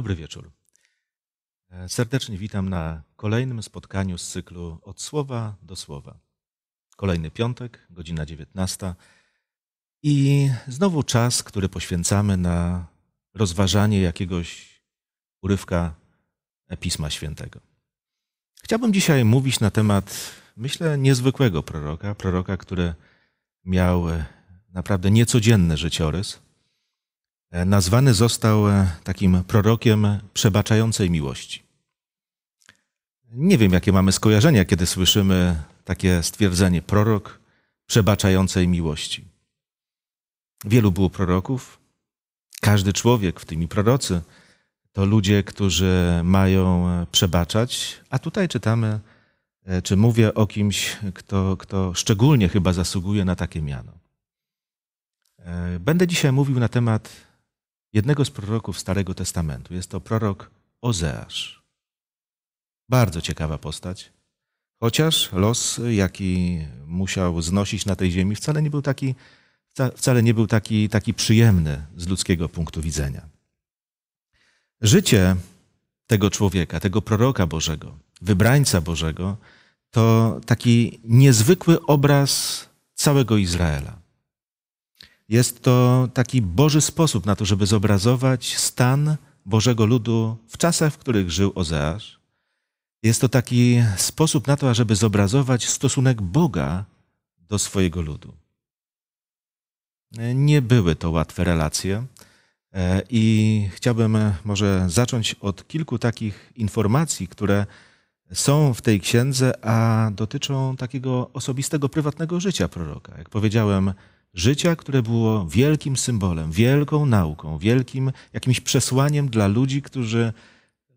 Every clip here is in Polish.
Dobry wieczór. Serdecznie witam na kolejnym spotkaniu z cyklu Od Słowa do Słowa. Kolejny piątek, godzina 19. I znowu czas, który poświęcamy na rozważanie jakiegoś urywka Pisma Świętego. Chciałbym dzisiaj mówić na temat, myślę, niezwykłego proroka. Proroka, który miał naprawdę niecodzienny życiorys. Nazwany został takim prorokiem przebaczającej miłości. Nie wiem, jakie mamy skojarzenia, kiedy słyszymy takie stwierdzenie: prorok przebaczającej miłości. Wielu było proroków. Każdy człowiek, w tym i prorocy, to ludzie, którzy mają przebaczać. A tutaj czytamy, czy mówię o kimś, kto szczególnie chyba zasługuje na takie miano. Będę dzisiaj mówił na temat jednego z proroków Starego Testamentu. Jest to prorok Ozeasz. Bardzo ciekawa postać. Chociaż los, jaki musiał znosić na tej ziemi, wcale nie był taki przyjemny z ludzkiego punktu widzenia. Życie tego człowieka, tego proroka Bożego, wybrańca Bożego, to taki niezwykły obraz całego Izraela. Jest to taki Boży sposób na to, żeby zobrazować stan Bożego ludu w czasach, w których żył Ozeasz. Jest to taki sposób na to, ażeby zobrazować stosunek Boga do swojego ludu. Nie były to łatwe relacje i chciałbym może zacząć od kilku takich informacji, które są w tej księdze, a dotyczą takiego osobistego, prywatnego życia proroka. Jak powiedziałem, życia, które było wielkim symbolem, wielką nauką, wielkim jakimś przesłaniem dla ludzi, którzy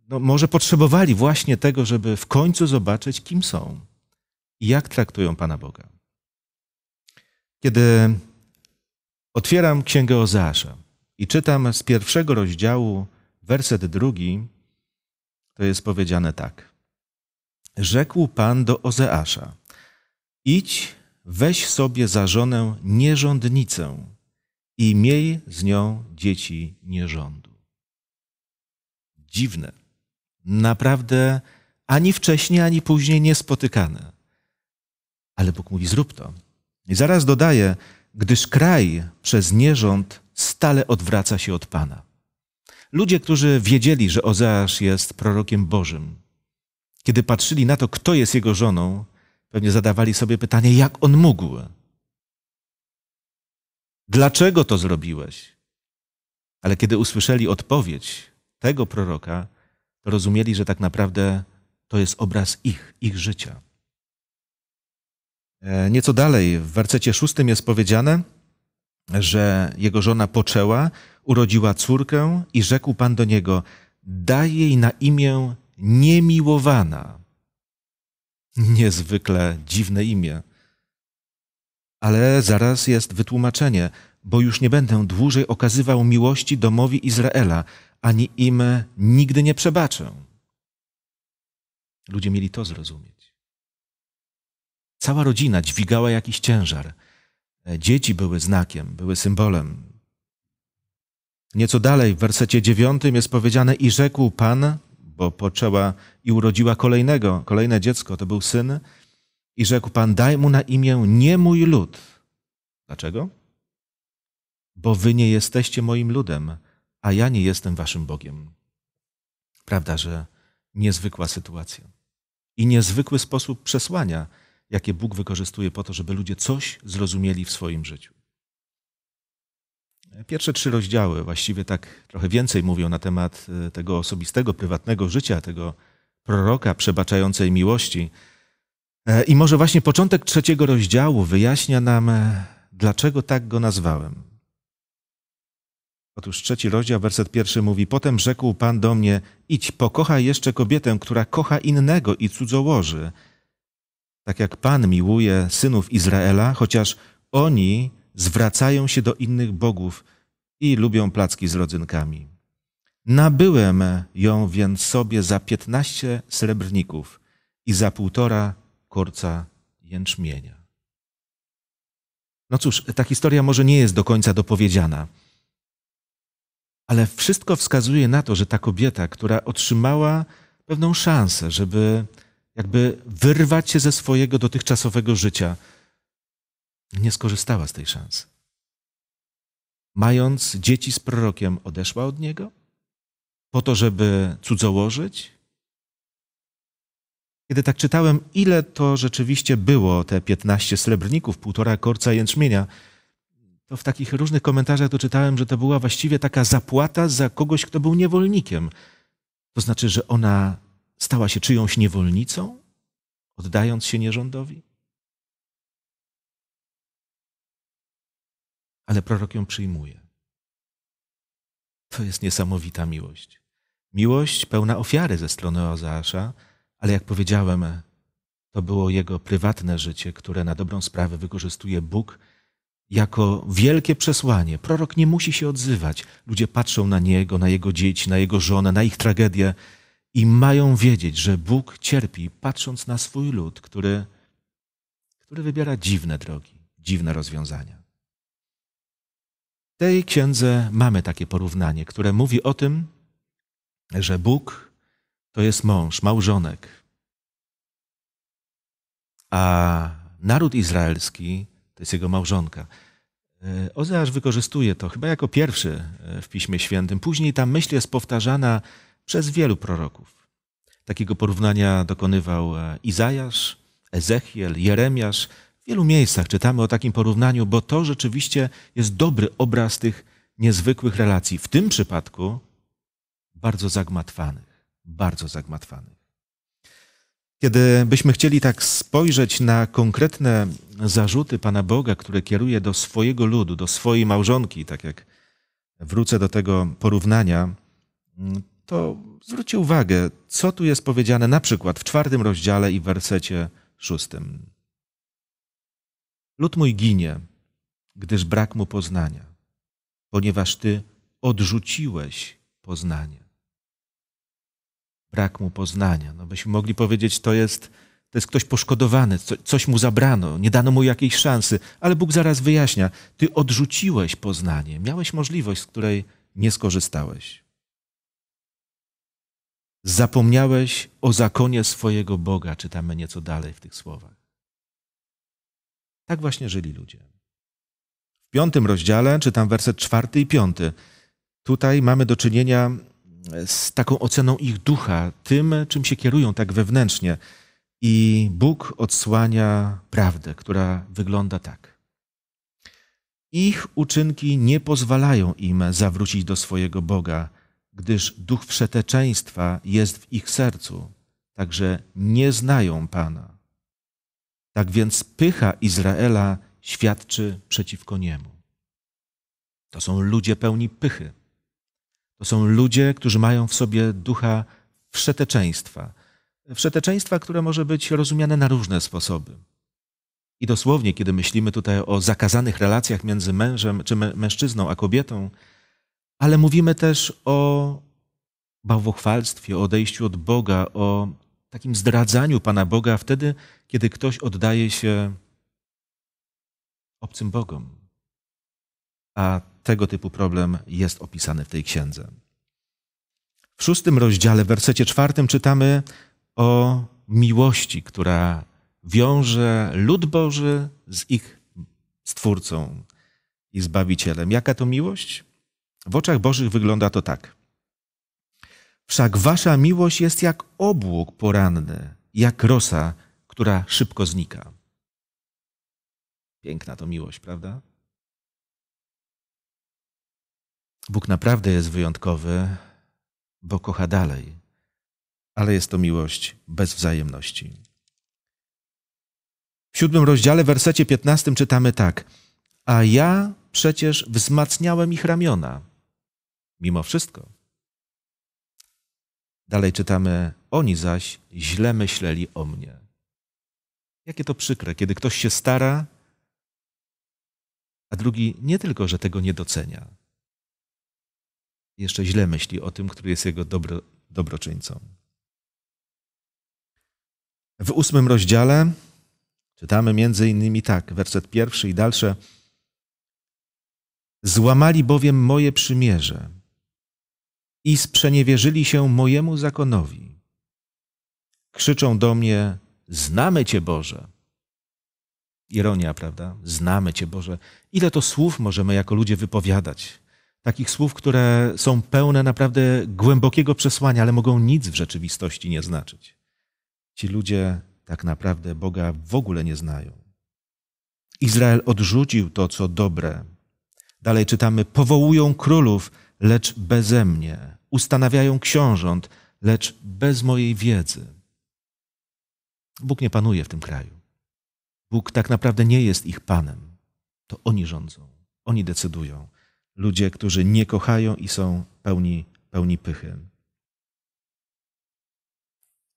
może potrzebowali właśnie tego, żeby w końcu zobaczyć, kim są i jak traktują Pana Boga. Kiedy otwieram Księgę Ozeasza i czytam z 1 rozdziału, werset 2, to jest powiedziane tak. Rzekł Pan do Ozeasza: idź, weź sobie za żonę nierządnicę i miej z nią dzieci nierządu. Dziwne. Naprawdę ani wcześniej, ani później niespotykane. Ale Bóg mówi: zrób to. I zaraz dodaje: gdyż kraj przez nierząd stale odwraca się od Pana. Ludzie, którzy wiedzieli, że Ozeasz jest prorokiem Bożym, kiedy patrzyli na to, kto jest jego żoną, pewnie zadawali sobie pytanie, jak on mógł. Dlaczego to zrobiłeś? Ale kiedy usłyszeli odpowiedź tego proroka, to rozumieli, że tak naprawdę to jest obraz ich życia. Nieco dalej, w wersecie 6 jest powiedziane, że jego żona poczęła, urodziła córkę i rzekł Pan do niego: daj jej na imię Niemiłowana. Niezwykle dziwne imię. Ale zaraz jest wytłumaczenie: bo już nie będę dłużej okazywał miłości domowi Izraela, ani im nigdy nie przebaczę. Ludzie mieli to zrozumieć. Cała rodzina dźwigała jakiś ciężar. Dzieci były znakiem, były symbolem. Nieco dalej, w wersecie 9 jest powiedziane: i rzekł Pan, bo poczęła i urodziła kolejne dziecko, to był syn, i rzekł Pan: daj mu na imię nie mój lud. Dlaczego? Bo wy nie jesteście moim ludem, a ja nie jestem waszym Bogiem. Prawda, że niezwykła sytuacja i niezwykły sposób przesłania, jakie Bóg wykorzystuje po to, żeby ludzie coś zrozumieli w swoim życiu. Pierwsze 3 rozdziały właściwie tak trochę więcej mówią na temat tego osobistego, prywatnego życia, tego proroka przebaczającej miłości. I może właśnie początek 3 rozdziału wyjaśnia nam, dlaczego tak go nazwałem. Otóż 3 rozdział, werset 1 mówi: potem rzekł Pan do mnie: idź, pokochaj jeszcze kobietę, która kocha innego i cudzołoży. Tak jak Pan miłuje synów Izraela, chociaż oni zwracają się do innych bogów i lubią placki z rodzynkami. Nabyłem ją więc sobie za 15 srebrników i za 1,5 korca jęczmienia. No cóż, ta historia może nie jest do końca dopowiedziana. Ale wszystko wskazuje na to, że ta kobieta, która otrzymała pewną szansę, żeby jakby wyrwać się ze swojego dotychczasowego życia, nie skorzystała z tej szansy. Mając dzieci z prorokiem, odeszła od niego po to, żeby cudzołożyć. Kiedy tak czytałem, ile to rzeczywiście było, te 15 srebrników, 1,5 korca jęczmienia, to w takich różnych komentarzach to czytałem, że to była właściwie taka zapłata za kogoś, kto był niewolnikiem. To znaczy, że ona stała się czyjąś niewolnicą, oddając się nierządowi? Ale prorok ją przyjmuje. To jest niesamowita miłość. Miłość pełna ofiary ze strony Ozeasza, ale jak powiedziałem, to było jego prywatne życie, które na dobrą sprawę wykorzystuje Bóg jako wielkie przesłanie. Prorok nie musi się odzywać. Ludzie patrzą na niego, na jego dzieci, na jego żonę, na ich tragedię i mają wiedzieć, że Bóg cierpi, patrząc na swój lud, który wybiera dziwne drogi, dziwne rozwiązania. W tej księdze mamy takie porównanie, które mówi o tym, że Bóg to jest mąż, małżonek, a naród izraelski to jest jego małżonka. Ozeasz wykorzystuje to chyba jako pierwszy w Piśmie Świętym. Później ta myśl jest powtarzana przez wielu proroków. Takiego porównania dokonywał Izajasz, Ezechiel, Jeremiasz. W wielu miejscach czytamy o takim porównaniu, bo to rzeczywiście jest dobry obraz tych niezwykłych relacji. W tym przypadku bardzo zagmatwanych, bardzo zagmatwanych. Kiedy byśmy chcieli tak spojrzeć na konkretne zarzuty Pana Boga, które kieruje do swojego ludu, do swojej małżonki, tak jak wrócę do tego porównania, to zwróćcie uwagę, co tu jest powiedziane na przykład w 4. rozdziale i w wersecie 6. Lud mój ginie, gdyż brak mu poznania, ponieważ ty odrzuciłeś poznanie. Brak mu poznania. No byśmy mogli powiedzieć, to jest ktoś poszkodowany, coś mu zabrano, nie dano mu jakiejś szansy, ale Bóg zaraz wyjaśnia. Ty odrzuciłeś poznanie, miałeś możliwość, z której nie skorzystałeś. Zapomniałeś o zakonie swojego Boga, czytamy nieco dalej w tych słowach. Tak właśnie żyli ludzie. W 5. rozdziale czytam wersety 4 i 5. Tutaj mamy do czynienia z taką oceną ich ducha, tym, czym się kierują tak wewnętrznie. I Bóg odsłania prawdę, która wygląda tak. Ich uczynki nie pozwalają im zawrócić do swojego Boga, gdyż duch wszeteczeństwa jest w ich sercu, także nie znają Pana. Tak więc pycha Izraela świadczy przeciwko niemu. To są ludzie pełni pychy. To są ludzie, którzy mają w sobie ducha wszeteczeństwa. Wszeteczeństwa, które może być rozumiane na różne sposoby. I dosłownie, kiedy myślimy tutaj o zakazanych relacjach między mężem czy mężczyzną a kobietą, ale mówimy też o bałwochwalstwie, o odejściu od Boga, o takim zdradzaniu Pana Boga wtedy, kiedy ktoś oddaje się obcym bogom. A tego typu problem jest opisany w tej księdze. W 6. rozdziale, w wersecie 4 czytamy o miłości, która wiąże lud Boży z ich Stwórcą i Zbawicielem. Jaka to miłość? W oczach Bożych wygląda to tak. Wszak wasza miłość jest jak obłok poranny, jak rosa, która szybko znika. Piękna to miłość, prawda? Bóg naprawdę jest wyjątkowy, bo kocha dalej, ale jest to miłość bez wzajemności. W 7. rozdziale, w wersecie 15 czytamy tak. A ja przecież wzmacniałem ich ramiona, mimo wszystko. Dalej czytamy, oni zaś źle myśleli o mnie. Jakie to przykre, kiedy ktoś się stara, a drugi nie tylko, że tego nie docenia, jeszcze źle myśli o tym, który jest jego dobroczyńcą. W 8. rozdziale czytamy między innymi tak, werset 1 i dalsze. Złamali bowiem moje przymierze i sprzeniewierzyli się mojemu zakonowi. Krzyczą do mnie, znamy Cię, Boże. Ironia, prawda? Znamy Cię, Boże. Ile to słów możemy jako ludzie wypowiadać? Takich słów, które są pełne naprawdę głębokiego przesłania, ale mogą nic w rzeczywistości nie znaczyć. Ci ludzie tak naprawdę Boga w ogóle nie znają. Izrael odrzucił to, co dobre. Dalej czytamy, powołują królów, lecz beze mnie. Ustanawiają książąt, lecz bez mojej wiedzy. Bóg nie panuje w tym kraju. Bóg tak naprawdę nie jest ich Panem. To oni rządzą, oni decydują. Ludzie, którzy nie kochają i są pełni pychy.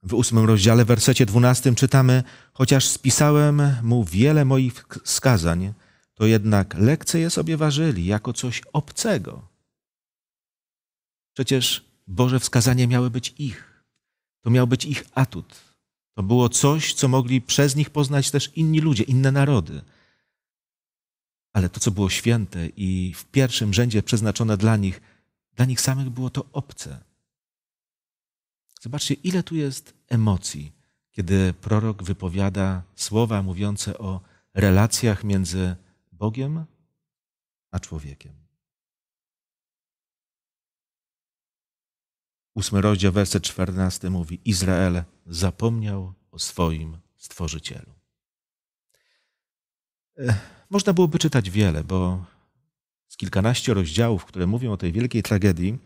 W 8 rozdziale, w wersecie 12 czytamy, chociaż spisałem mu wiele moich skazań, to jednak lekce je sobie ważyli jako coś obcego. Przecież Boże wskazanie miały być ich. To miał być ich atut. To było coś, co mogli przez nich poznać też inni ludzie, inne narody. Ale to, co było święte i w pierwszym rzędzie przeznaczone dla nich samych było to obce. Zobaczcie, ile tu jest emocji, kiedy prorok wypowiada słowa mówiące o relacjach między Bogiem a człowiekiem. 8 rozdział, werset 14 mówi, Izrael zapomniał o swoim Stworzycielu. Można byłoby czytać wiele, bo z kilkanaście rozdziałów, które mówią o tej wielkiej tragedii,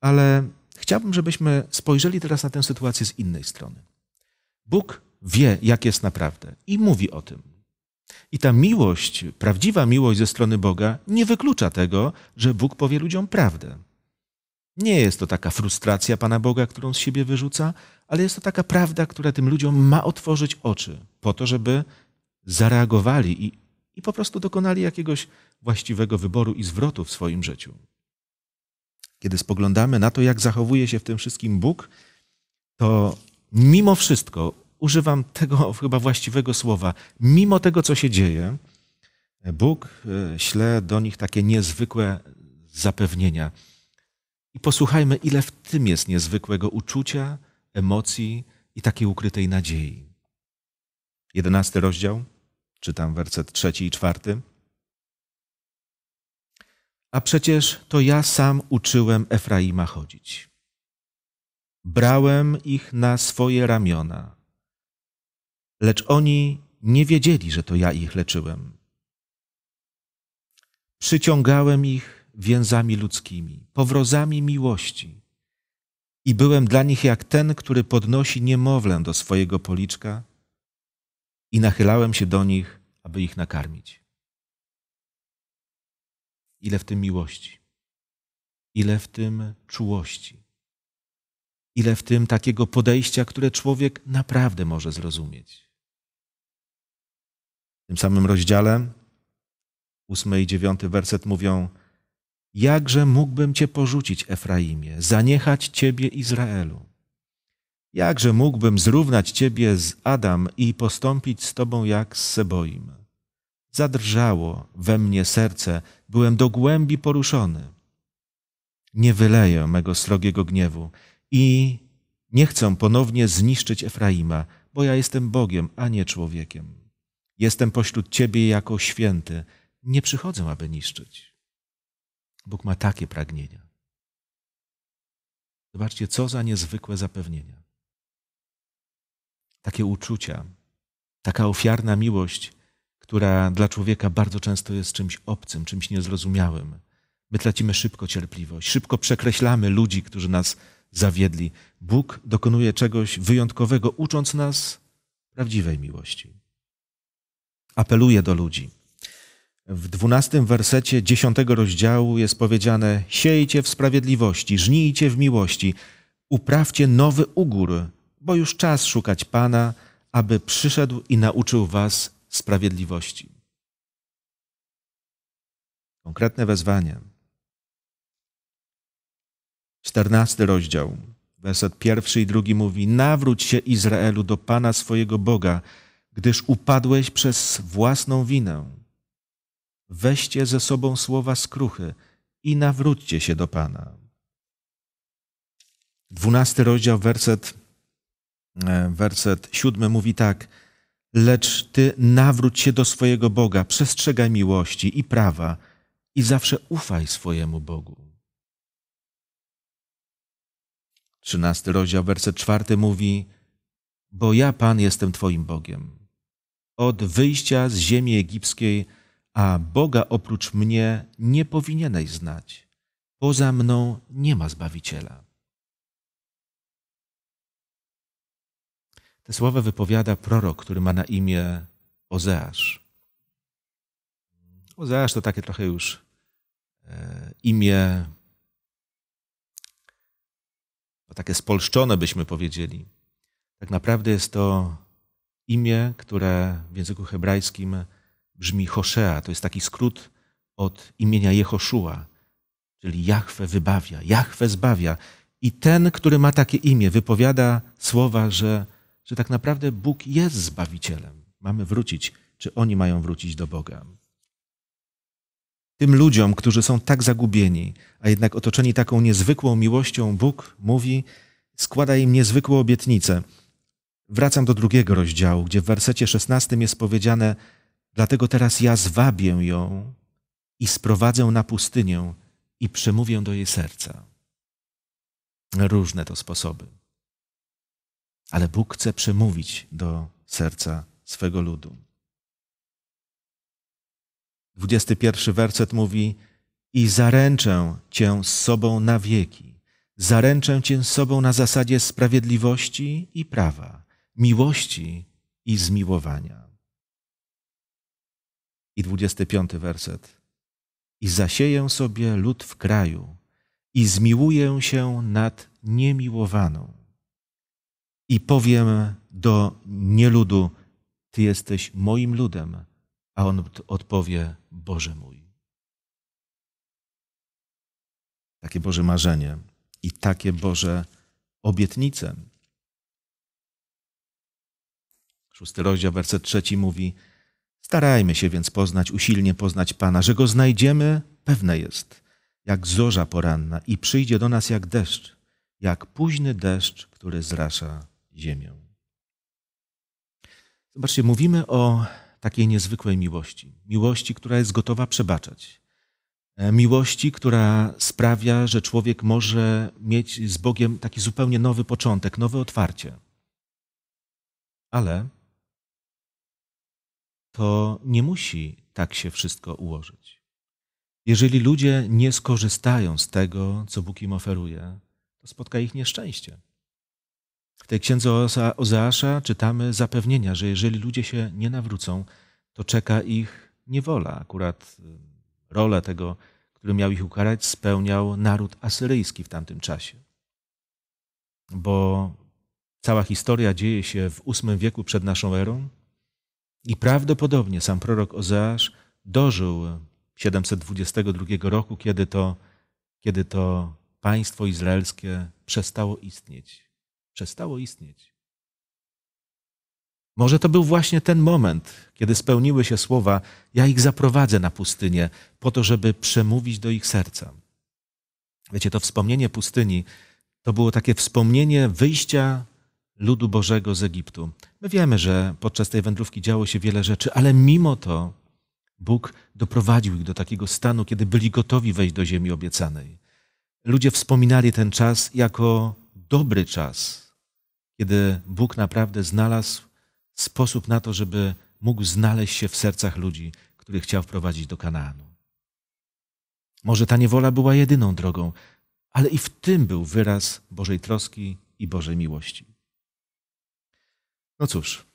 ale chciałbym, żebyśmy spojrzeli teraz na tę sytuację z innej strony. Bóg wie, jak jest naprawdę i mówi o tym. I ta miłość, prawdziwa miłość ze strony Boga nie wyklucza tego, że Bóg powie ludziom prawdę. Nie jest to taka frustracja Pana Boga, którą z siebie wyrzuca, ale jest to taka prawda, która tym ludziom ma otworzyć oczy po to, żeby zareagowali i po prostu dokonali jakiegoś właściwego wyboru i zwrotu w swoim życiu. Kiedy spoglądamy na to, jak zachowuje się w tym wszystkim Bóg, to mimo wszystko, używam tego chyba właściwego słowa, mimo tego, co się dzieje, Bóg śle do nich takie niezwykłe zapewnienia. I posłuchajmy, ile w tym jest niezwykłego uczucia, emocji i takiej ukrytej nadziei. 11 rozdział, czytam werset 3 i 4. A przecież to ja sam uczyłem Efraima chodzić. Brałem ich na swoje ramiona, lecz oni nie wiedzieli, że to ja ich leczyłem. Przyciągałem ich więzami ludzkimi, powrozami miłości i byłem dla nich jak ten, który podnosi niemowlę do swojego policzka i nachylałem się do nich, aby ich nakarmić. Ile w tym miłości, ile w tym czułości, ile w tym takiego podejścia, które człowiek naprawdę może zrozumieć. W tym samym rozdziale, 8 i 9 werset mówią, jakże mógłbym Cię porzucić, Efraimie, zaniechać Ciebie, Izraelu. Jakże mógłbym zrównać Ciebie z Adam i postąpić z Tobą jak z Seboim. Zadrżało we mnie serce, byłem do głębi poruszony. Nie wyleję mego srogiego gniewu i nie chcę ponownie zniszczyć Efraima, bo ja jestem Bogiem, a nie człowiekiem. Jestem pośród Ciebie jako święty. Nie przychodzę, aby niszczyć. Bóg ma takie pragnienia. Zobaczcie, co za niezwykłe zapewnienia. Takie uczucia, taka ofiarna miłość, która dla człowieka bardzo często jest czymś obcym, czymś niezrozumiałym. My tracimy szybko cierpliwość, szybko przekreślamy ludzi, którzy nas zawiedli. Bóg dokonuje czegoś wyjątkowego, ucząc nas prawdziwej miłości. Apeluje do ludzi. W 12 wersecie 10 rozdziału jest powiedziane: siejcie w sprawiedliwości, żnijcie w miłości, uprawcie nowy ugór, bo już czas szukać Pana, aby przyszedł i nauczył was sprawiedliwości. Konkretne wezwanie. 14 rozdział, werset 1 i 2 mówi: nawróć się, Izraelu, do Pana swojego Boga, gdyż upadłeś przez własną winę. Weźcie ze sobą słowa skruchy i nawróćcie się do Pana. 12 rozdział, werset 7 mówi tak: lecz ty nawróć się do swojego Boga, przestrzegaj miłości i prawa i zawsze ufaj swojemu Bogu. 13 rozdział, werset 4 mówi: bo ja, Pan, jestem twoim Bogiem od wyjścia z ziemi egipskiej, a Boga oprócz mnie nie powinieneś znać. Poza mną nie ma Zbawiciela. Te słowa wypowiada prorok, który ma na imię Ozeasz. Ozeasz to takie trochę już imię, takie spolszczone, byśmy powiedzieli. Tak naprawdę jest to imię, które w języku hebrajskim brzmi Hoszea. To jest taki skrót od imienia Jehoszua, czyli Jahwe wybawia, Jahwe zbawia. I ten, który ma takie imię, wypowiada słowa, że tak naprawdę Bóg jest Zbawicielem. Mamy wrócić, czy oni mają wrócić do Boga. Tym ludziom, którzy są tak zagubieni, a jednak otoczeni taką niezwykłą miłością, Bóg mówi, składa im niezwykłą obietnicę. Wracam do 2 rozdziału, gdzie w wersecie 16 jest powiedziane: dlatego teraz ja zwabię ją i sprowadzę na pustynię i przemówię do jej serca. Różne to sposoby. Ale Bóg chce przemówić do serca swego ludu. 21 werset mówi: i zaręczę cię z sobą na wieki. Zaręczę cię z sobą na zasadzie sprawiedliwości i prawa, miłości i zmiłowania. I 25 werset. I zasieję sobie lud w kraju i zmiłuję się nad niemiłowaną. I powiem do nieludu: ty jesteś moim ludem, a on odpowie: Boże mój. Takie Boże marzenie i takie Boże obietnice. 6 rozdział, werset 3 mówi: starajmy się więc poznać, usilnie poznać Pana, że Go znajdziemy, pewne jest, jak zorza poranna i przyjdzie do nas jak deszcz, jak późny deszcz, który zrasza ziemię. Zobaczcie, mówimy o takiej niezwykłej miłości. Miłości, która jest gotowa przebaczać. Miłości, która sprawia, że człowiek może mieć z Bogiem taki zupełnie nowy początek, nowe otwarcie. Ale to nie musi tak się wszystko ułożyć. Jeżeli ludzie nie skorzystają z tego, co Bóg im oferuje, to spotka ich nieszczęście. W tej księdze Ozeasza czytamy zapewnienia, że jeżeli ludzie się nie nawrócą, to czeka ich niewola. Akurat rolę tego, który miał ich ukarać, spełniał naród asyryjski w tamtym czasie. Bo cała historia dzieje się w VIII wieku przed naszą erą i prawdopodobnie sam prorok Ozeasz dożył 722 roku, kiedy to państwo izraelskie przestało istnieć. Może to był właśnie ten moment, kiedy spełniły się słowa: ja ich zaprowadzę na pustynię po to, żeby przemówić do ich serca. Wiecie, to wspomnienie pustyni to było takie wspomnienie wyjścia ludu Bożego z Egiptu. My wiemy, że podczas tej wędrówki działo się wiele rzeczy, ale mimo to Bóg doprowadził ich do takiego stanu, kiedy byli gotowi wejść do ziemi obiecanej. Ludzie wspominali ten czas jako dobry czas, kiedy Bóg naprawdę znalazł sposób na to, żeby mógł znaleźć się w sercach ludzi, których chciał wprowadzić do Kanaanu. Może ta niewola była jedyną drogą, ale i w tym był wyraz Bożej troski i Bożej miłości. No cóż,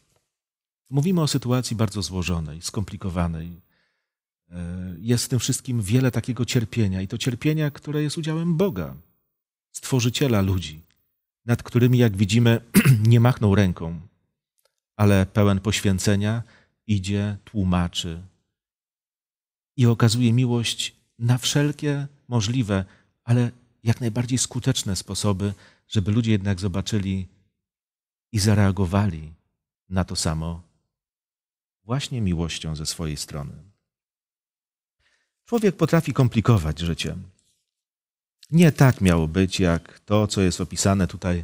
mówimy o sytuacji bardzo złożonej, skomplikowanej. Jest w tym wszystkim wiele takiego cierpienia i to cierpienia, które jest udziałem Boga, Stworzyciela ludzi, nad którymi, jak widzimy, nie machnął ręką, ale pełen poświęcenia idzie, tłumaczy i okazuje miłość na wszelkie możliwe, ale jak najbardziej skuteczne sposoby, żeby ludzie jednak zobaczyli i zareagowali na to samo właśnie miłością ze swojej strony. Człowiek potrafi komplikować życie. Nie tak miało być, jak to, co jest opisane tutaj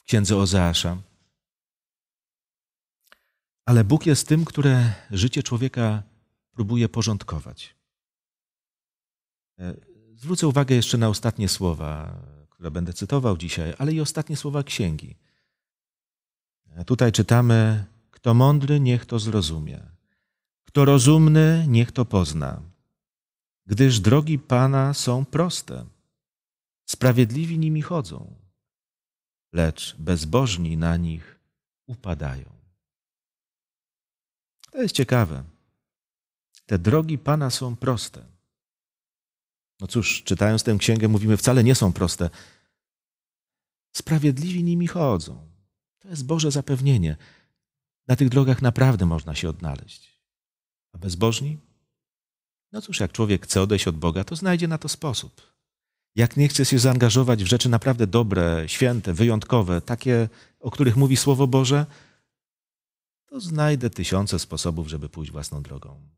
w Księdze Ozeasza. Ale Bóg jest tym, które życie człowieka próbuje porządkować. Zwrócę uwagę jeszcze na ostatnie słowa, które będę cytował dzisiaj, ale i ostatnie słowa Księgi. Tutaj czytamy: kto mądry, niech to zrozumie. Kto rozumny, niech to pozna. Gdyż drogi Pana są proste. Sprawiedliwi nimi chodzą, lecz bezbożni na nich upadają. To jest ciekawe. Te drogi Pana są proste. No cóż, czytając tę księgę mówimy, wcale nie są proste. Sprawiedliwi nimi chodzą. To jest Boże zapewnienie. Na tych drogach naprawdę można się odnaleźć. A bezbożni? No cóż, jak człowiek chce odejść od Boga, to znajdzie na to sposób. Jak nie chce się zaangażować w rzeczy naprawdę dobre, święte, wyjątkowe, takie, o których mówi Słowo Boże, to znajdę tysiące sposobów, żeby pójść własną drogą.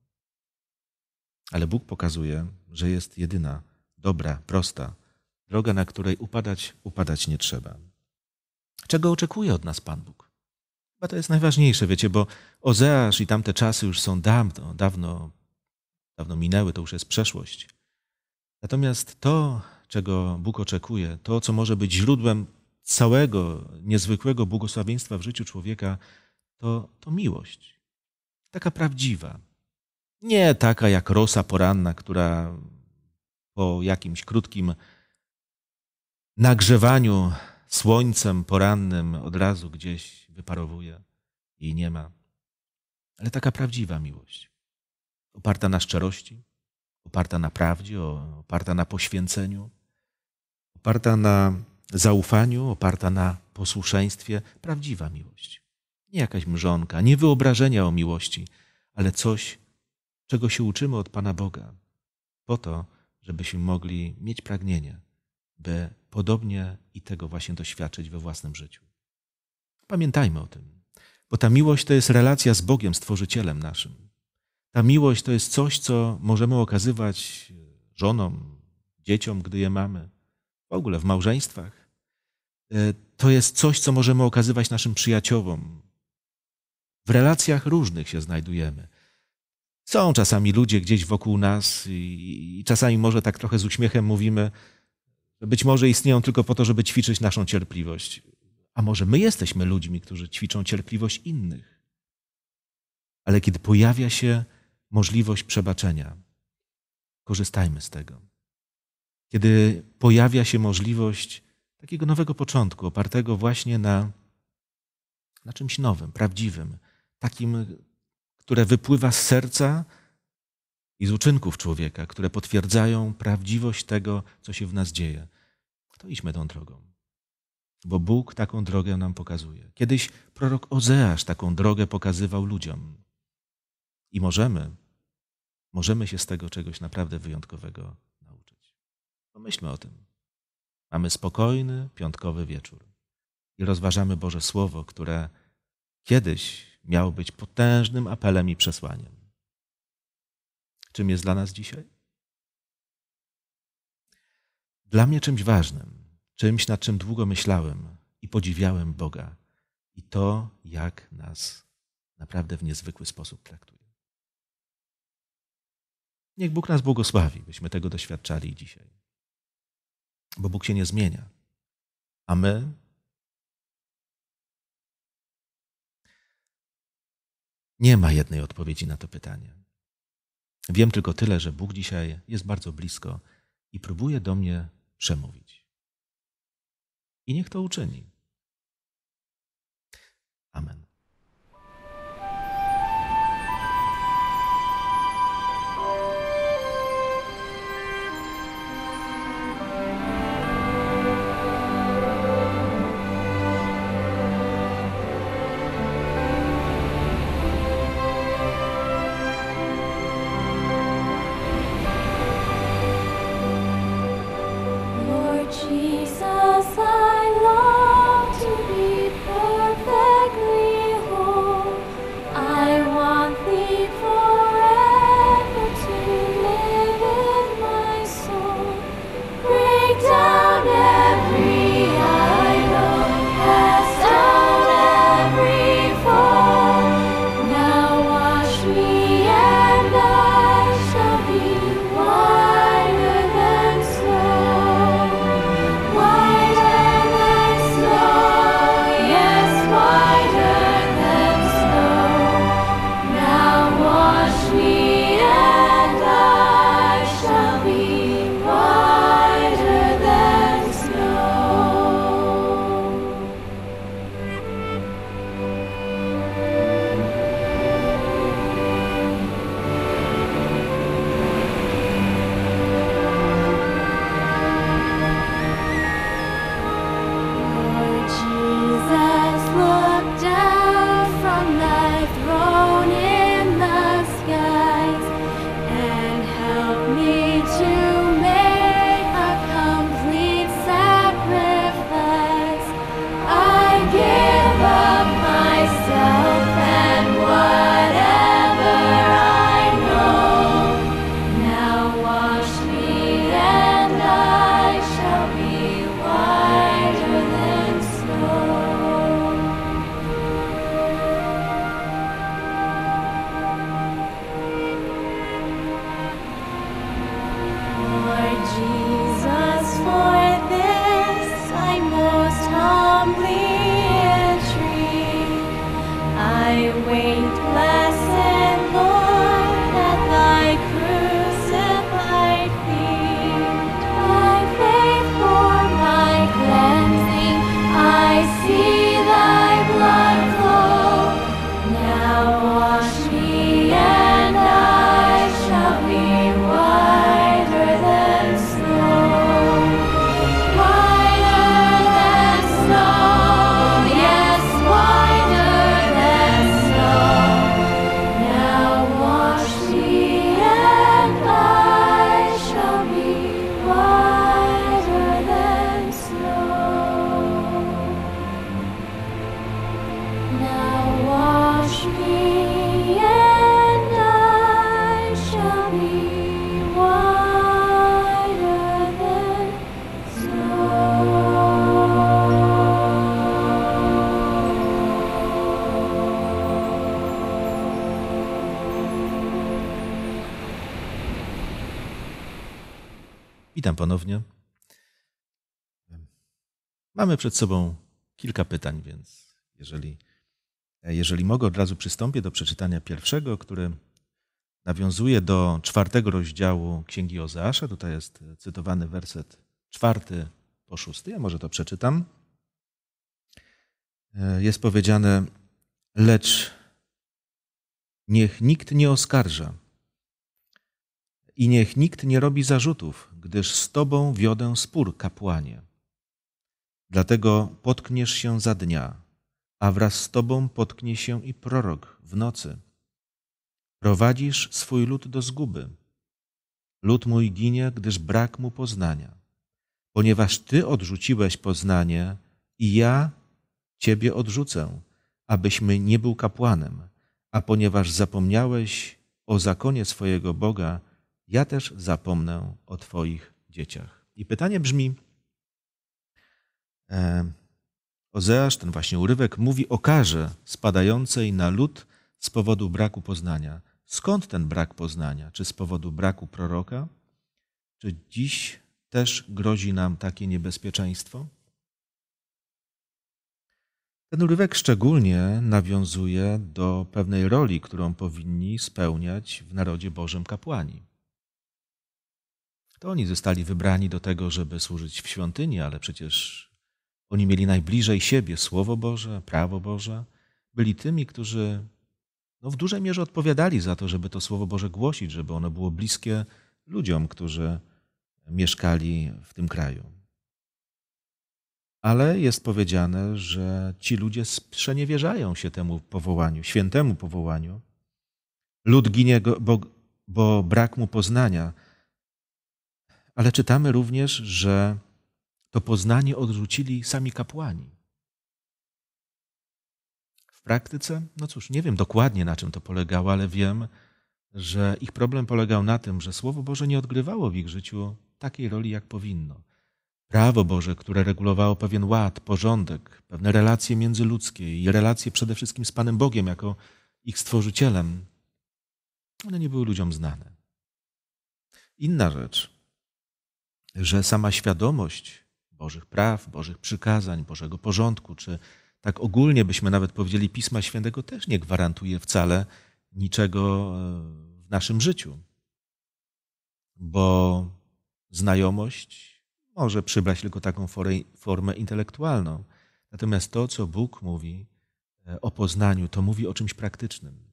Ale Bóg pokazuje, że jest jedyna, dobra, prosta droga, na której upadać nie trzeba. Czego oczekuje od nas Pan Bóg? Chyba to jest najważniejsze, wiecie, bo Ozeasz i tamte czasy już są dawno minęły, to już jest przeszłość. Natomiast to, czego Bóg oczekuje, to, co może być źródłem całego niezwykłego błogosławieństwa w życiu człowieka, to miłość. Taka prawdziwa. Nie taka jak rosa poranna, która po jakimś krótkim nagrzewaniu słońcem porannym od razu gdzieś wyparowuje i nie ma. Ale taka prawdziwa miłość. Oparta na szczerości, oparta na prawdzie, oparta na poświęceniu, oparta na zaufaniu, oparta na posłuszeństwie. Prawdziwa miłość. Nie jakaś mrzonka, nie wyobrażenia o miłości, ale coś, czego się uczymy od Pana Boga, po to, żebyśmy mogli mieć pragnienie, by podobnie i tego właśnie doświadczyć we własnym życiu. Pamiętajmy o tym, bo ta miłość to jest relacja z Bogiem, Stworzycielem naszym. Ta miłość to jest coś, co możemy okazywać żonom, dzieciom, gdy je mamy, w ogóle w małżeństwach. To jest coś, co możemy okazywać naszym przyjaciołom. W relacjach różnych się znajdujemy. Są czasami ludzie gdzieś wokół nas i czasami może tak trochę z uśmiechem mówimy, że być może istnieją tylko po to, żeby ćwiczyć naszą cierpliwość. A może my jesteśmy ludźmi, którzy ćwiczą cierpliwość innych. Ale kiedy pojawia się możliwość przebaczenia, korzystajmy z tego. Kiedy pojawia się możliwość takiego nowego początku, opartego właśnie na czymś nowym, prawdziwym, takim, które wypływa z serca i z uczynków człowieka, które potwierdzają prawdziwość tego, co się w nas dzieje, to idźmy tą drogą. Bo Bóg taką drogę nam pokazuje. Kiedyś prorok Ozeasz taką drogę pokazywał ludziom. I możemy się z tego czegoś naprawdę wyjątkowego nauczyć. Pomyślmy o tym. Mamy spokojny, piątkowy wieczór i rozważamy Boże Słowo, które kiedyś miało być potężnym apelem i przesłaniem. Czym jest dla nas dzisiaj? Dla mnie czymś ważnym, czymś, nad czym długo myślałem i podziwiałem Boga i to, jak nas naprawdę w niezwykły sposób traktuje. Niech Bóg nas błogosławi, byśmy tego doświadczali dzisiaj. Bo Bóg się nie zmienia, a my... Nie ma jednej odpowiedzi na to pytanie. Wiem tylko tyle, że Bóg dzisiaj jest bardzo blisko i próbuje do mnie przemówić. I niech to uczyni. Amen. Jesus, I love you. Witam ponownie. Mamy przed sobą kilka pytań, więc jeżeli mogę, od razu przystąpię do przeczytania pierwszego, który nawiązuje do 4 rozdziału Księgi Ozeasza. Tutaj jest cytowany werset 4-6. Ja może to przeczytam. Jest powiedziane: lecz niech nikt nie oskarża i niech nikt nie robi zarzutów, gdyż z tobą wiodę spór, kapłanie. Dlatego potkniesz się za dnia, a wraz z tobą potknie się i prorok w nocy. Prowadzisz swój lud do zguby. Lud mój ginie, gdyż brak mu poznania. Ponieważ ty odrzuciłeś poznanie i ja ciebie odrzucę, abyśmy nie był kapłanem. A ponieważ zapomniałeś o zakonie swojego Boga, ja też zapomnę o twoich dzieciach. I pytanie brzmi, Ozeasz, ten właśnie urywek, mówi o karze spadającej na lud z powodu braku poznania. Skąd ten brak poznania? Czy z powodu braku proroka? Czy dziś też grozi nam takie niebezpieczeństwo? Ten urywek szczególnie nawiązuje do pewnej roli, którą powinni spełniać w narodzie Bożym kapłani. To oni zostali wybrani do tego, żeby służyć w świątyni, ale przecież oni mieli najbliżej siebie Słowo Boże, Prawo Boże. Byli tymi, którzy w dużej mierze odpowiadali za to, żeby to Słowo Boże głosić, żeby ono było bliskie ludziom, którzy mieszkali w tym kraju. Ale jest powiedziane, że ci ludzie sprzeniewierzają się temu powołaniu, świętemu powołaniu. Lud ginie, bo brak mu poznania. Ale czytamy również, że to poznanie odrzucili sami kapłani. W praktyce, nie wiem dokładnie, na czym to polegało, ale wiem, że ich problem polegał na tym, że Słowo Boże nie odgrywało w ich życiu takiej roli, jak powinno. Prawo Boże, które regulowało pewien ład, porządek, pewne relacje międzyludzkie i relacje przede wszystkim z Panem Bogiem jako ich Stworzycielem, one nie były ludziom znane. Inna rzecz, że sama świadomość Bożych praw, Bożych przykazań, Bożego porządku, czy tak ogólnie byśmy nawet powiedzieli Pisma Świętego, też nie gwarantuje wcale niczego w naszym życiu. Bo znajomość może przybrać tylko taką formę intelektualną. Natomiast to, co Bóg mówi o poznaniu, to mówi o czymś praktycznym,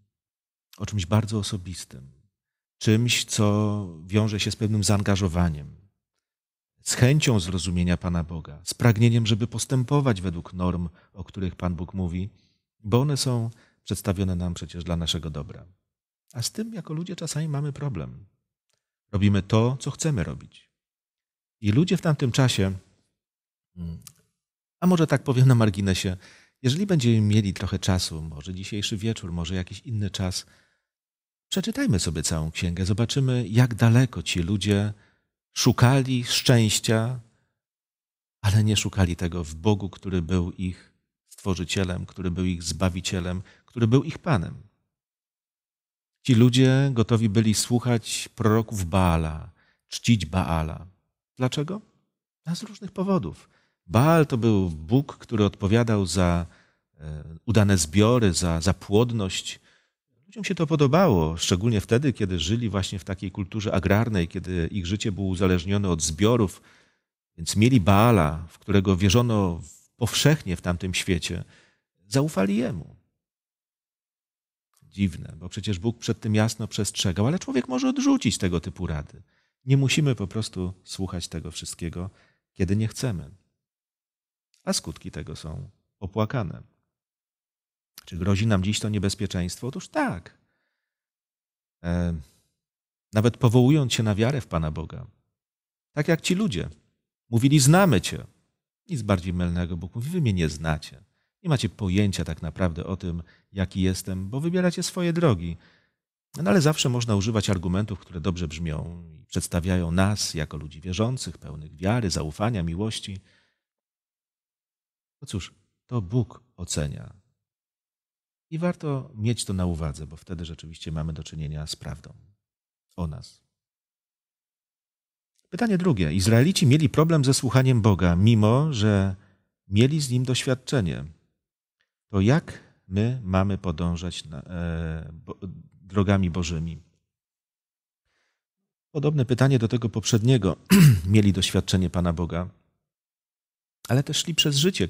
o czymś bardzo osobistym, czymś, co wiąże się z pewnym zaangażowaniem, z chęcią zrozumienia Pana Boga, z pragnieniem, żeby postępować według norm, o których Pan Bóg mówi, bo one są przedstawione nam przecież dla naszego dobra. A z tym jako ludzie czasami mamy problem. Robimy to, co chcemy robić. I ludzie w tamtym czasie, a może tak powiem na marginesie, jeżeli będziemy mieli trochę czasu, może dzisiejszy wieczór, może jakiś inny czas, przeczytajmy sobie całą księgę, zobaczymy, jak daleko ci ludzie szukali szczęścia, ale nie szukali tego w Bogu, który był ich Stworzycielem, który był ich Zbawicielem, który był ich Panem. Ci ludzie gotowi byli słuchać proroków Baala, czcić Baala. Dlaczego? Z różnych powodów. Baal to był Bóg, który odpowiadał za udane zbiory, za płodność. Ludziom się to podobało, szczególnie wtedy, kiedy żyli właśnie w takiej kulturze agrarnej, kiedy ich życie było uzależnione od zbiorów, więc mieli Baala, w którego wierzono powszechnie w tamtym świecie, zaufali jemu. Dziwne, bo przecież Bóg przed tym jasno przestrzegał, ale człowiek może odrzucić tego typu rady. Nie musimy po prostu słuchać tego wszystkiego, kiedy nie chcemy. A skutki tego są opłakane. Czy grozi nam dziś to niebezpieczeństwo? Otóż tak. Nawet powołując się na wiarę w Pana Boga. Tak jak ci ludzie. Mówili, znamy Cię. Nic bardziej mylnego. Bóg mówi, wy mnie nie znacie. Nie macie pojęcia tak naprawdę o tym, jaki jestem, bo wybieracie swoje drogi. No ale zawsze można używać argumentów, które dobrze brzmią i przedstawiają nas jako ludzi wierzących, pełnych wiary, zaufania, miłości. No cóż, to Bóg ocenia. I warto mieć to na uwadze, bo wtedy rzeczywiście mamy do czynienia z prawdą o nas. Pytanie drugie. Izraelici mieli problem ze słuchaniem Boga, mimo że mieli z Nim doświadczenie. To jak my mamy podążać drogami Bożymi? Podobne pytanie do tego poprzedniego. Mieli doświadczenie Pana Boga, ale też szli przez życie,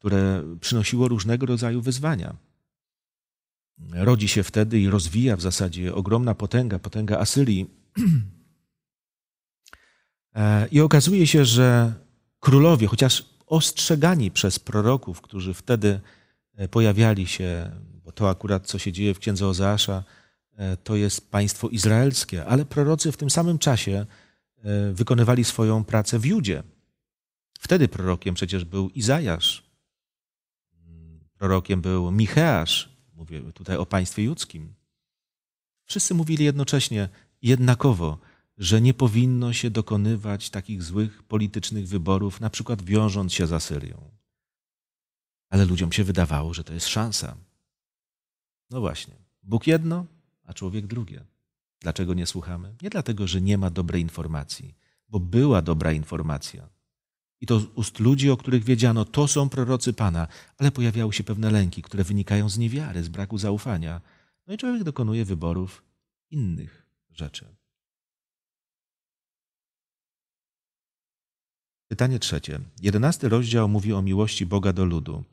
które przynosiło różnego rodzaju wyzwania. Rodzi się wtedy i rozwija w zasadzie ogromna potęga Asyrii. I okazuje się, że królowie, chociaż ostrzegani przez proroków, którzy wtedy pojawiali się, bo to akurat co się dzieje w Księdze Ozeasza, to jest państwo izraelskie, ale prorocy w tym samym czasie wykonywali swoją pracę w Judzie. Wtedy prorokiem przecież był Izajasz, prorokiem był Micheasz, mówię tutaj o państwie judzkim. Wszyscy mówili jednocześnie, jednakowo, że nie powinno się dokonywać takich złych politycznych wyborów, na przykład wiążąc się z Asyrią. Ale ludziom się wydawało, że to jest szansa. No właśnie, Bóg jedno, a człowiek drugie. Dlaczego nie słuchamy? Nie dlatego, że nie ma dobrej informacji, bo była dobra informacja. I to z ust ludzi, o których wiedziano, to są prorocy Pana, ale pojawiały się pewne lęki, które wynikają z niewiary, z braku zaufania. No i człowiek dokonuje wyborów innych rzeczy. Pytanie trzecie. 11 rozdział mówi o miłości Boga do ludu.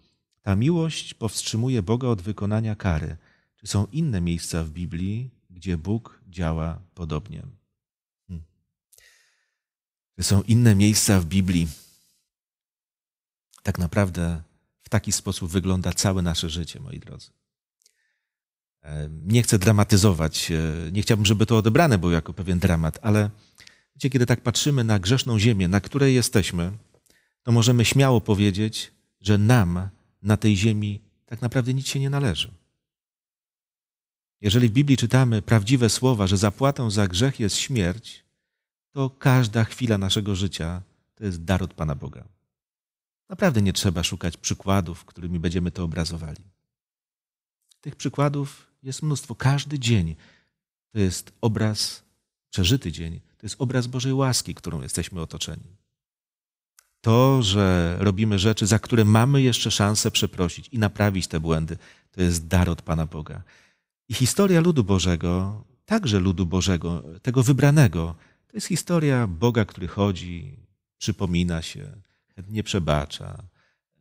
Ta miłość powstrzymuje Boga od wykonania kary. Czy są inne miejsca w Biblii, gdzie Bóg działa podobnie? Czy są inne miejsca w Biblii? Tak naprawdę w taki sposób wygląda całe nasze życie, moi drodzy. Nie chcę dramatyzować, nie chciałbym, żeby to odebrane było jako pewien dramat, ale wiecie, kiedy tak patrzymy na grzeszną ziemię, na której jesteśmy, to możemy śmiało powiedzieć, że nam na tej ziemi tak naprawdę nic się nie należy. Jeżeli w Biblii czytamy prawdziwe słowa, że zapłatą za grzech jest śmierć, to każda chwila naszego życia to jest dar od Pana Boga. Naprawdę nie trzeba szukać przykładów, którymi będziemy to obrazowali. Tych przykładów jest mnóstwo. Każdy dzień to jest obraz, przeżyty dzień, to jest obraz Bożej łaski, którą jesteśmy otoczeni. To, że robimy rzeczy, za które mamy jeszcze szansę przeprosić i naprawić te błędy, to jest dar od Pana Boga. I historia ludu Bożego, także ludu Bożego, tego wybranego, to jest historia Boga, który chodzi, przypomina się, chętnie przebacza,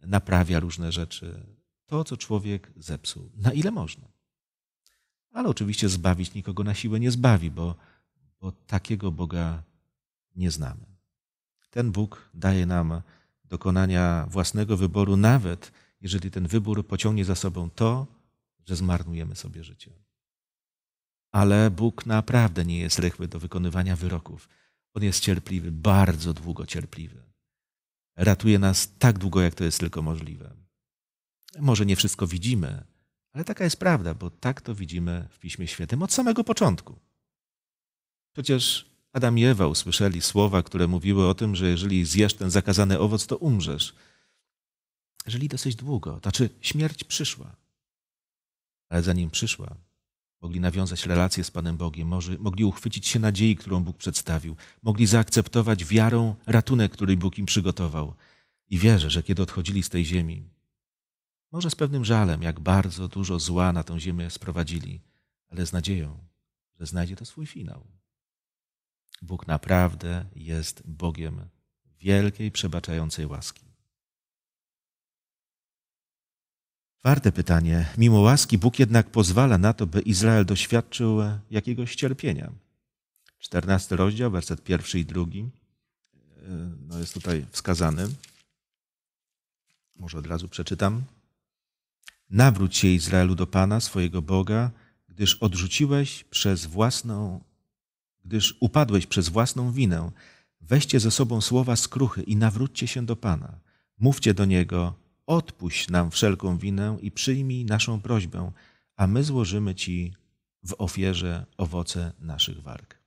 naprawia różne rzeczy. To, co człowiek zepsuł, na ile można. Ale oczywiście zbawić nikogo na siłę nie zbawi, bo takiego Boga nie znamy. Ten Bóg daje nam dokonania własnego wyboru, nawet jeżeli ten wybór pociągnie za sobą to, że zmarnujemy sobie życie. Ale Bóg naprawdę nie jest rychły do wykonywania wyroków. On jest cierpliwy, bardzo długo cierpliwy. Ratuje nas tak długo, jak to jest tylko możliwe. Może nie wszystko widzimy, ale taka jest prawda, bo tak to widzimy w Piśmie Świętym od samego początku. Przecież Adam i Ewa usłyszeli słowa, które mówiły o tym, że jeżeli zjesz ten zakazany owoc, to umrzesz. Żyli dosyć długo, znaczy śmierć przyszła. Ale zanim przyszła, mogli nawiązać relacje z Panem Bogiem, mogli uchwycić się nadziei, którą Bóg przedstawił, mogli zaakceptować wiarą ratunek, który Bóg im przygotował. I wierzę, że kiedy odchodzili z tej ziemi, może z pewnym żalem, jak bardzo dużo zła na tę ziemię sprowadzili, ale z nadzieją, że znajdzie to swój finał. Bóg naprawdę jest Bogiem wielkiej, przebaczającej łaski. Czwarte pytanie. Mimo łaski Bóg jednak pozwala na to, by Izrael doświadczył jakiegoś cierpienia. 14 rozdział, werset 1 i 2. No jest tutaj wskazany. Może od razu przeczytam. Nawróć się, Izraelu, do Pana, swojego Boga, gdyż upadłeś przez własną winę. Weźcie ze sobą słowa skruchy i nawróćcie się do Pana. Mówcie do Niego, odpuść nam wszelką winę i przyjmij naszą prośbę, a my złożymy Ci w ofierze owoce naszych warg.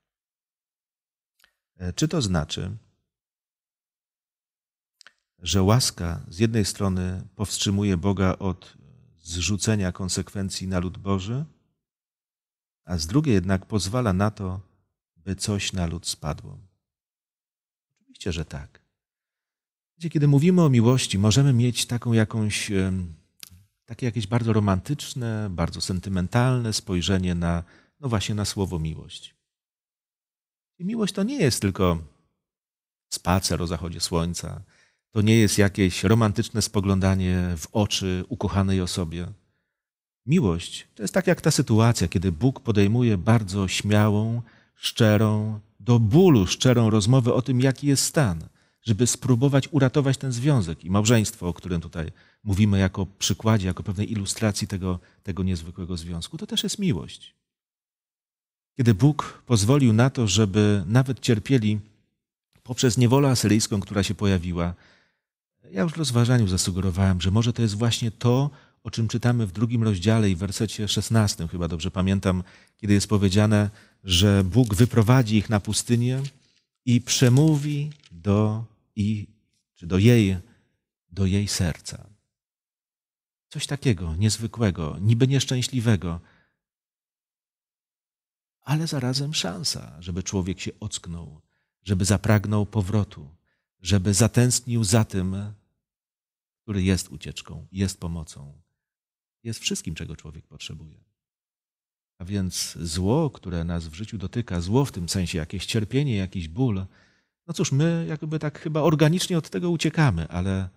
Czy to znaczy, że łaska z jednej strony powstrzymuje Boga od zrzucenia konsekwencji na lud Boży, a z drugiej jednak pozwala na to, by coś na lud spadło? Oczywiście, że tak. Kiedy mówimy o miłości, możemy mieć taką jakąś, takie jakieś bardzo romantyczne, bardzo sentymentalne spojrzenie na, no właśnie, na słowo miłość. I miłość to nie jest tylko spacer o zachodzie słońca, to nie jest jakieś romantyczne spoglądanie w oczy ukochanej osobie. Miłość to jest tak jak ta sytuacja, kiedy Bóg podejmuje bardzo śmiałą, szczerą, do bólu szczerą rozmowę o tym, jaki jest stan, żeby spróbować uratować ten związek i małżeństwo, o którym tutaj mówimy jako przykładzie, jako pewnej ilustracji tego niezwykłego związku. To też jest miłość. Kiedy Bóg pozwolił na to, żeby nawet cierpieli poprzez niewolę asyryjską, która się pojawiła, ja już w rozważaniu zasugerowałem, że może to jest właśnie to, o czym czytamy w 2 rozdziale i w wersecie 16, chyba dobrze pamiętam, kiedy jest powiedziane, że Bóg wyprowadzi ich na pustynię i przemówi do jej serca. Coś takiego niezwykłego, niby nieszczęśliwego, ale zarazem szansa, żeby człowiek się ocknął, żeby zapragnął powrotu, żeby zatęsknił za tym, który jest ucieczką, jest pomocą, jest wszystkim, czego człowiek potrzebuje. A więc zło, które nas w życiu dotyka, zło w tym sensie, jakieś cierpienie, jakiś ból, no cóż, my jakby tak chyba organicznie od tego uciekamy, ale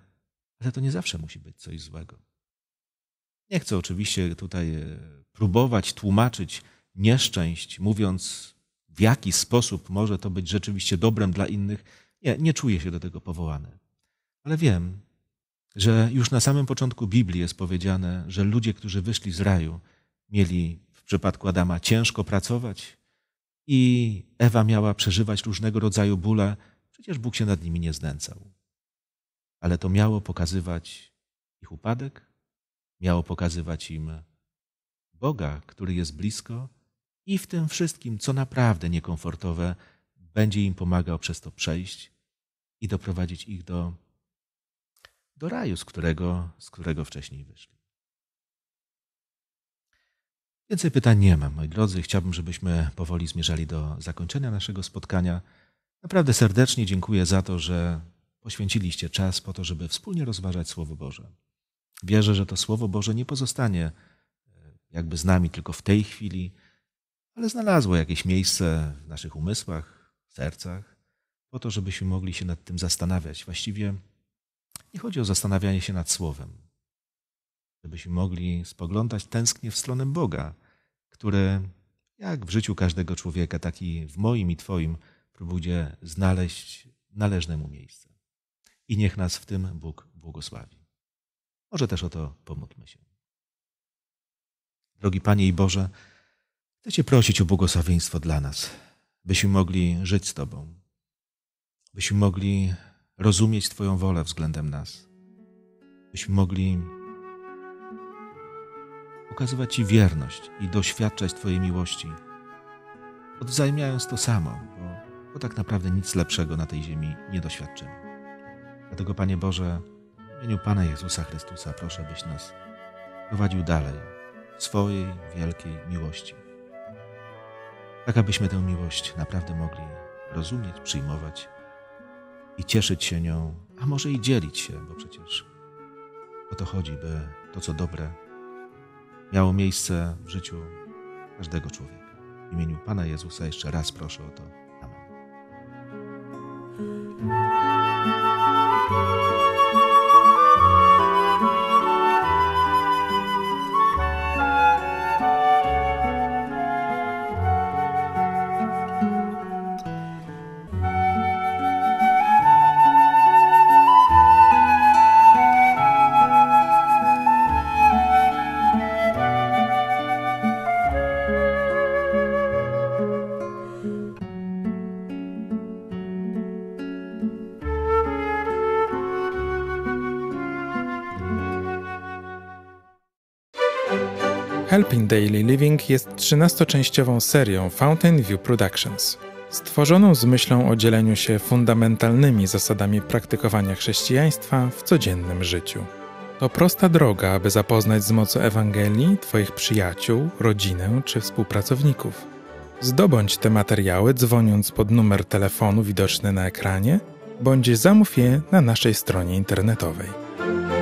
to nie zawsze musi być coś złego. Nie chcę oczywiście tutaj próbować tłumaczyć nieszczęść, mówiąc, w jaki sposób może to być rzeczywiście dobrem dla innych. Nie czuję się do tego powołany. Ale wiem, że już na samym początku Biblii jest powiedziane, że ludzie, którzy wyszli z raju, mieli w przypadku Adama ciężko pracować i Ewa miała przeżywać różnego rodzaju bóle. Przecież Bóg się nad nimi nie znęcał. Ale to miało pokazywać ich upadek, miało pokazywać im Boga, który jest blisko i w tym wszystkim, co naprawdę niekomfortowe, będzie im pomagał przez to przejść i doprowadzić ich do raju, z którego wcześniej wyszli. Więcej pytań nie mam, moi drodzy. Chciałbym, żebyśmy powoli zmierzali do zakończenia naszego spotkania. Naprawdę serdecznie dziękuję za to, że poświęciliście czas po to, żeby wspólnie rozważać Słowo Boże. Wierzę, że to Słowo Boże nie pozostanie jakby z nami tylko w tej chwili, ale znalazło jakieś miejsce w naszych umysłach, w sercach, po to, żebyśmy mogli się nad tym zastanawiać. Właściwie nie chodzi o zastanawianie się nad Słowem, żebyśmy mogli spoglądać tęsknie w stronę Boga, który jak w życiu każdego człowieka, tak i w moim i Twoim próbuje znaleźć należne mu miejsce. I niech nas w tym Bóg błogosławi. Może też o to pomódlmy się. Drogi Panie i Boże, chcę Cię prosić o błogosławieństwo dla nas, byśmy mogli żyć z Tobą, byśmy mogli rozumieć Twoją wolę względem nas, byśmy mogli okazywać Ci wierność i doświadczać Twojej miłości, odwzajemniając to samo, bo tak naprawdę nic lepszego na tej ziemi nie doświadczymy. Dlatego, Panie Boże, w imieniu Pana Jezusa Chrystusa proszę, byś nas prowadził dalej w swojej wielkiej miłości. Tak, abyśmy tę miłość naprawdę mogli rozumieć, przyjmować i cieszyć się nią, a może i dzielić się, bo przecież o to chodzi, by to, co dobre, miało miejsce w życiu każdego człowieka. W imieniu Pana Jezusa jeszcze raz proszę o to. Amen. Alpine Daily Living jest 13-częściową serią Fountain View Productions, stworzoną z myślą o dzieleniu się fundamentalnymi zasadami praktykowania chrześcijaństwa w codziennym życiu. To prosta droga, aby zapoznać z mocą Ewangelii Twoich przyjaciół, rodzinę czy współpracowników. Zdobądź te materiały dzwoniąc pod numer telefonu widoczny na ekranie bądź zamów je na naszej stronie internetowej.